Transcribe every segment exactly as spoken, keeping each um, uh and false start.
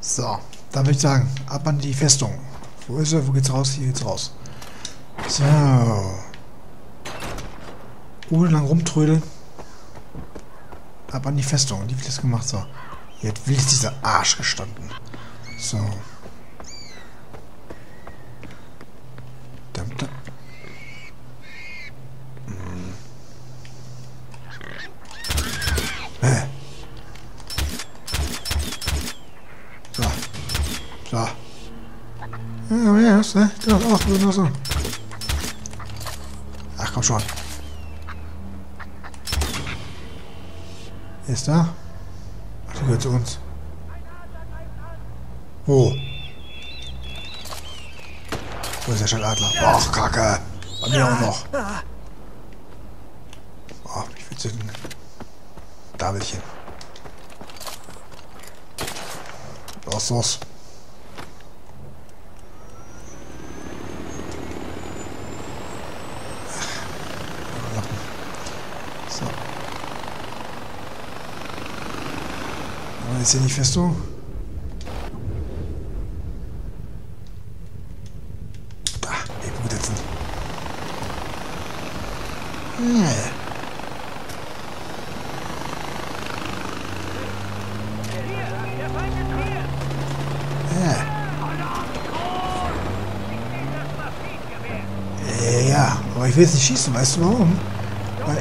So, dann würde ich sagen, ab an die Festung. Wo ist er? Wo geht's raus? Hier geht's raus. So. Ohne lang rumtrödeln. Ab an die Festung. Die wird das gemacht. So. Jetzt will ich dieser Arsch gestanden. So. Dum -dum. Ne? Doch, doch, doch, doch. Ach komm schon. Ist da? Ach, der gehört zu uns. Wo? Wo ist der Schalladler? Ach, Kacke. Bei mir auch noch. Oh, ich will zünden. Da will ich hin. Los, los. Ist hier nicht Festung? Da, eben gut sitzen. Hm. Ja. Ja, ja, aber ich will jetzt nicht schießen, weißt du warum? Weil,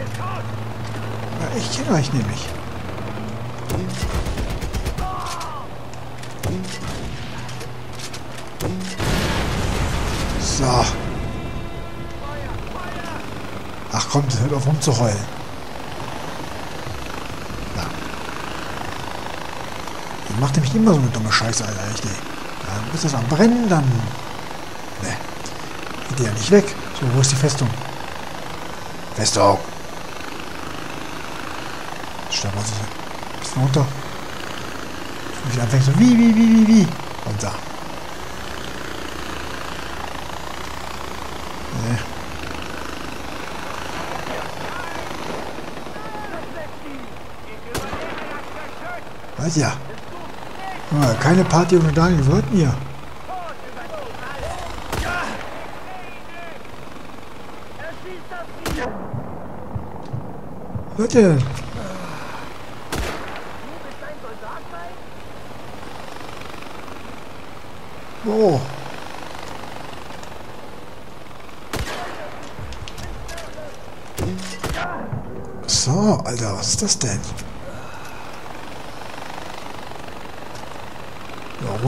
weil ich kenne euch nämlich. So. Ach komm, hört auf rumzuheulen. Na. Ihr macht nämlich immer so eine dumme Scheiße, Alter. Echt, ey. Dann ist das am Brennen, dann. Ne. Geht ihr ja nicht weg. So, wo ist die Festung? Festung! Stab uns ein bisschen runter. Und ich anfange so wie, wie, wie, wie, wie. Und da. Ja. Ah, keine Party ohne Daniel, wollten wir. Leute. Oh. So, Alter, was ist das denn?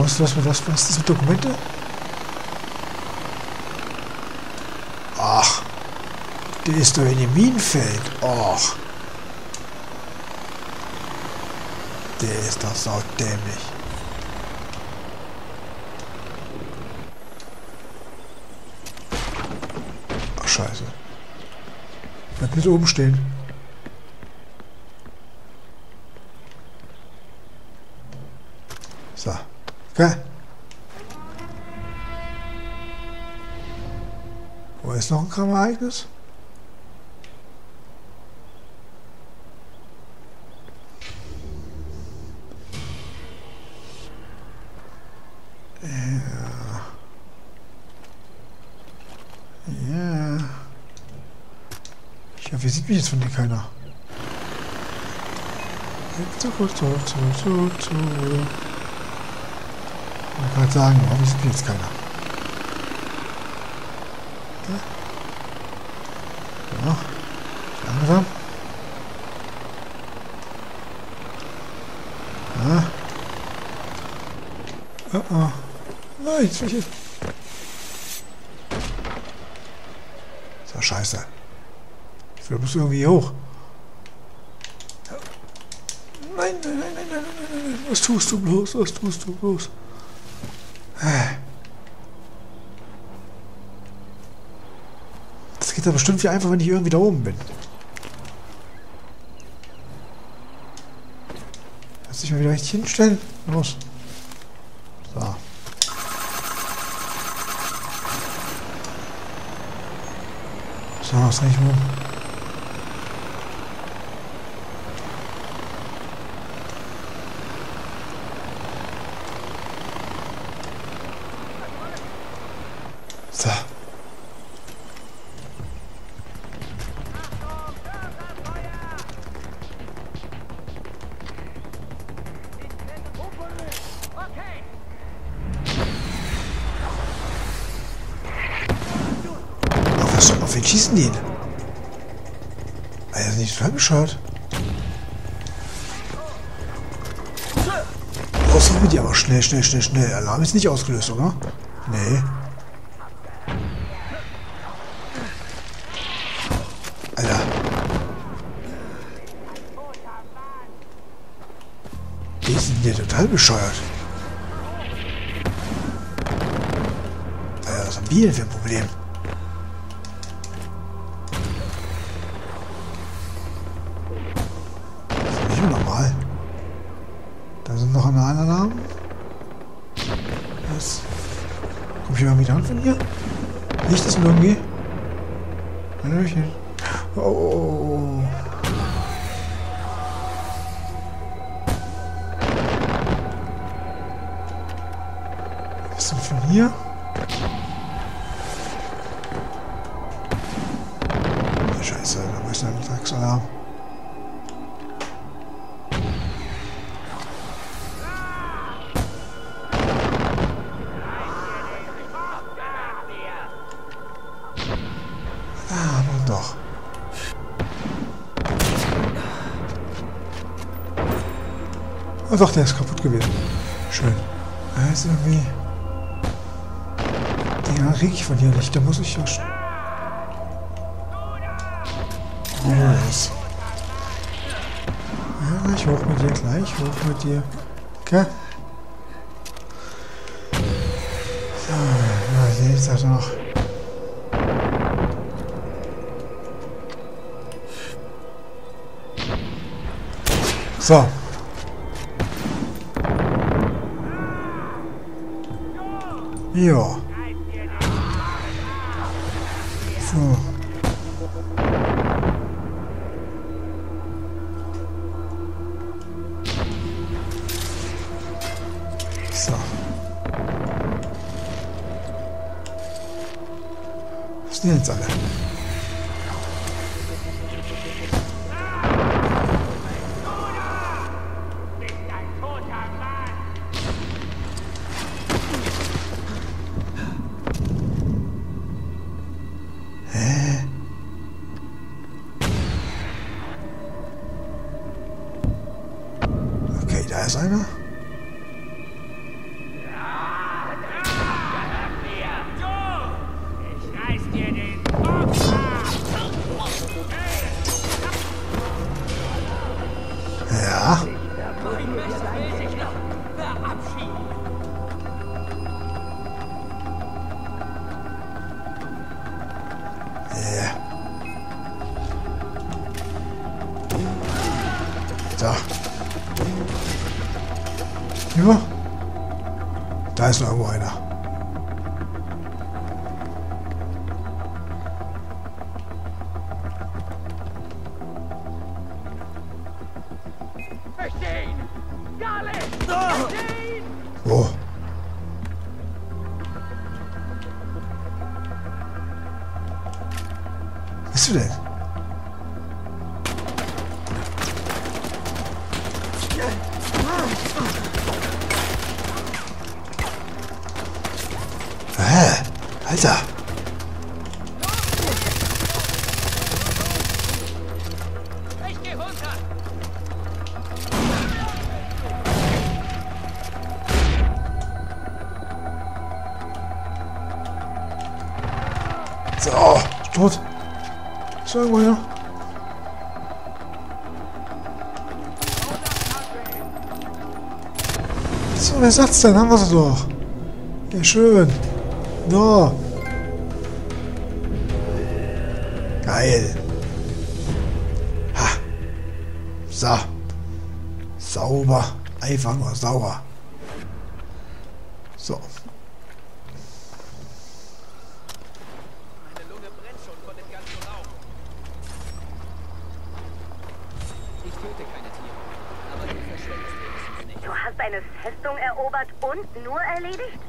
Was, was, was, was ist das mit Dokumente? Ach, der ist doch in dem Minenfeld. Ach. Der ist doch saudämlich. Ach, scheiße. Bleib nicht oben stehen. So. Okay. Wo ist noch ein Kramereignis? Ja. Ja. Ich hoffe, hier sieht mich jetzt von dir keiner. Zurück, zurück, zurück, zurück, zurück. Ich wollte sagen, warum ist jetzt keiner? Ja. Langsam. Ja. Oh oh. Nein, jetzt bin ich. So, scheiße. Ich muss irgendwie hoch. Nein, nein, nein, nein, nein, nein, nein. Was tust du bloß? Was tust du bloß? Das geht aber bestimmt viel einfacher, wenn ich irgendwie da oben bin. Lass dich mal wieder richtig hinstellen. Los. So. So, was rechnen wir um? wen schießen die? Er ist nicht so angeschaut. Ausrufen die aber schnell, schnell, schnell, schnell. Alarm ist nicht ausgelöst, oder? Nee. Alter. Die sind ja total bescheuert. Alter, was haben wir denn für ein Problem? Irgendwie. Oh, oh, oh. Was denn von hier? Oh, Scheiße, da ist ein Drecksalarm. Doch, der ist kaputt gewesen. Schön. Da ist irgendwie... Den krieg ich von hier nicht. Da muss ich ja... Oh, yes. Ja, gleich hoch mit dir. Gleich hoch mit dir. Okay. So, ja, jetzt hat er noch... So. Ja. So. So. Was sind jetzt alle? Da. Ja. Da ist noch irgendwo einer. Oh. Was bist du denn? Alter! Ich geh runter! So, tot! So, irgendwo hier. So, wer sagt's denn? Haben wir sie doch! Ja, schön! No! Geil. Ha. So. Sauber. Einfach nur sauber. So. Meine Lunge brennt schon von dem ganzen Raum. Ich töte keine Tiere, aber du verschwendest es nicht. Du hast eine Festung erobert und nur erledigt?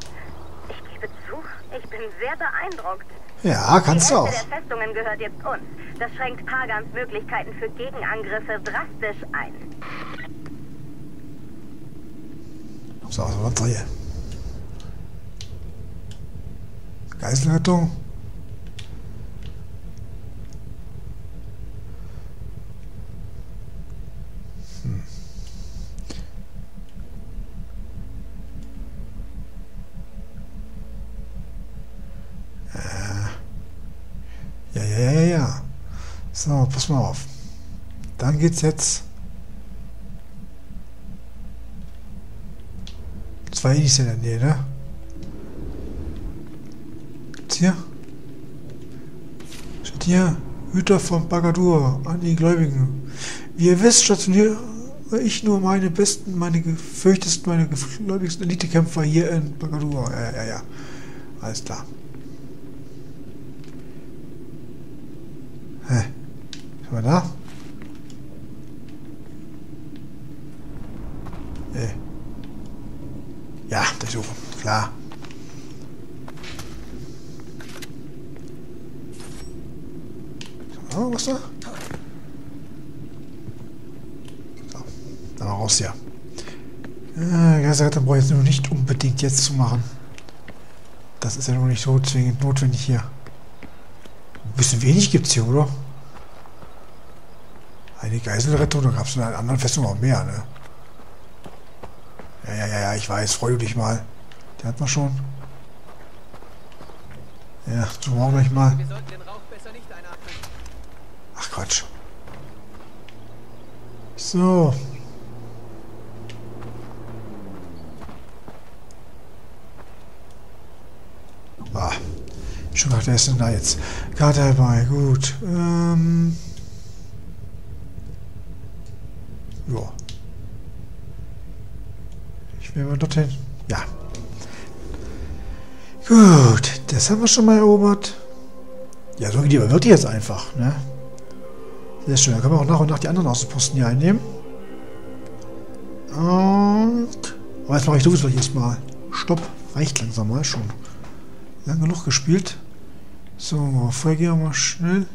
Ich gebe zu, ich bin sehr beeindruckt. Ja, kannst du auch. Die Hälfte der Festungen gehört jetzt uns. Das schränkt Pagans Möglichkeiten für Gegenangriffe drastisch ein. So, was war das hier? Geiselrettung. So, pass mal auf. Dann geht's jetzt. Das war eh nicht in der Nähe, ne? Jetzt hier. Steht hier. Hüter von Bagadur an die Gläubigen. Wie ihr wisst, stationiere ich nur meine besten, meine gefürchtesten, meine gläubigsten Elitekämpfer hier in Bagadur. Ja, ja, ja. Alles klar. Hä? Sind wir da? Nee. Ja, das ist so. Klar. Oh, was da? So, dann mal raus hier. Ja, Gasseratte brauche ich jetzt nur nicht unbedingt jetzt zu machen. Das ist ja noch nicht so zwingend notwendig hier. Ein bisschen wenig gibt's hier, oder? Eine Geiselrettung, da gab es in einer anderen Festung auch mehr, ne? Ja, ja, ja, ja, ich weiß, freu dich mal. Die hat man schon. Ja, so machen wir gleich mal. Ach Quatsch. So. Ah. Schon nach der ersten da jetzt. Karte herbei, gut. Ähm. Ja. Ich will mal dorthin. Ja. Gut. Das haben wir schon mal erobert. Ja, so geht die aber wirklich jetzt einfach, ne? Sehr schön, da können wir auch nach und nach die anderen Außenposten hier einnehmen. Und... Aber jetzt mache ich sowieso erstmal. Stopp, reicht langsam mal schon. Lange genug gespielt. So, vorher gehen wir mal schnell.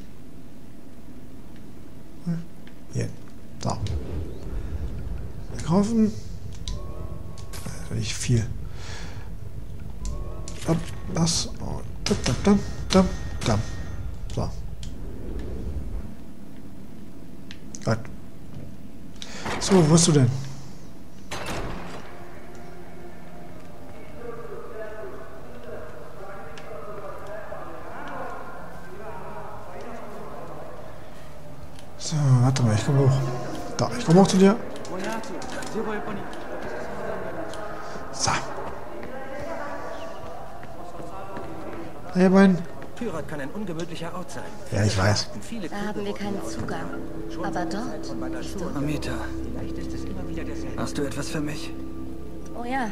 Hier, da. Verkaufen. Also nicht viel. Ab, das und dam, dam, dam, dam. So. Gott. So, wo bist du denn? So, warte mal, ich komme hoch. Da, ich komme auch zu dir. So. Hey, mein. Pyrat kann ein ungewöhnlicher Ort sein. Ja, ich weiß. Da haben wir keinen Zugang. Aber dort... Amita, hast du etwas für mich? Oh ja.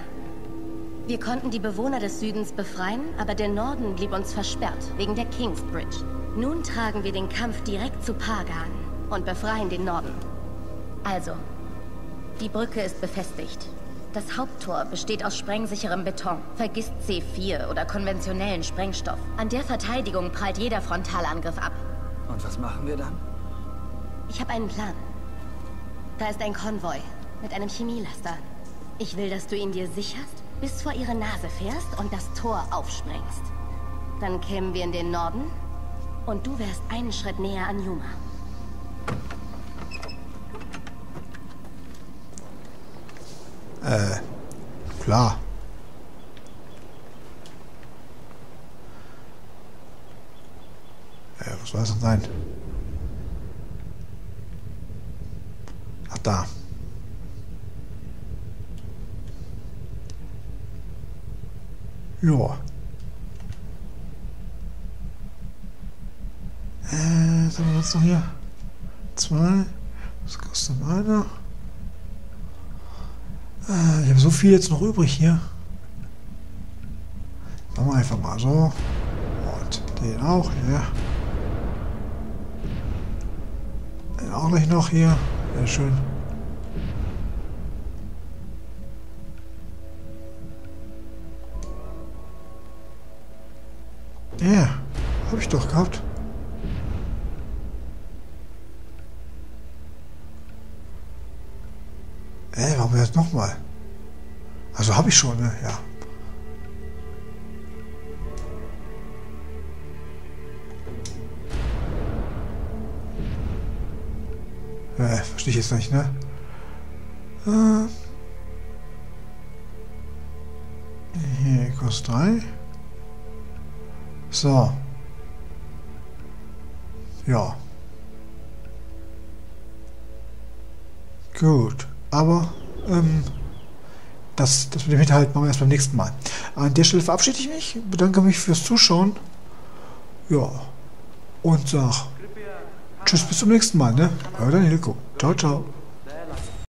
Wir konnten die Bewohner des Südens befreien, aber der Norden blieb uns versperrt, wegen der King's Bridge. Nun tragen wir den Kampf direkt zu Pagan und befreien den Norden. Also, die Brücke ist befestigt. Das Haupttor besteht aus sprengsicherem Beton. Vergisst C vier oder konventionellen Sprengstoff. An der Verteidigung prallt jeder Frontalangriff ab. Und was machen wir dann? Ich habe einen Plan. Da ist ein Konvoi mit einem Chemielaster. Ich will, dass du ihn dir sicherst, bis vor ihre Nase fährst und das Tor aufsprengst. Dann kämen wir in den Norden und du wärst einen Schritt näher an Yuma. Äh, klar. Äh, was soll das denn sein? Ach, da. Joa. Äh, was haben wir jetzt noch hier? Zwei. Was kostet einer? Ich habe so viel jetzt noch übrig hier. Machen wir einfach mal so. Und den auch, ja. Den auch gleich noch hier. Sehr schön. Ja, habe ich doch gehabt. Ey, warum jetzt nochmal? Also habe ich schon, ne? Ja. Äh, verstehe ich jetzt nicht, ne? Äh. Hier kostet drei. So. Ja. Gut, aber ähm, das, das mit dem Hinterhalt machen wir erst beim nächsten Mal. An der Stelle verabschiede ich mich, bedanke mich fürs Zuschauen. Ja, und sag Tschüss, bis zum nächsten Mal, ne? Euer Danilko. Ciao, ciao.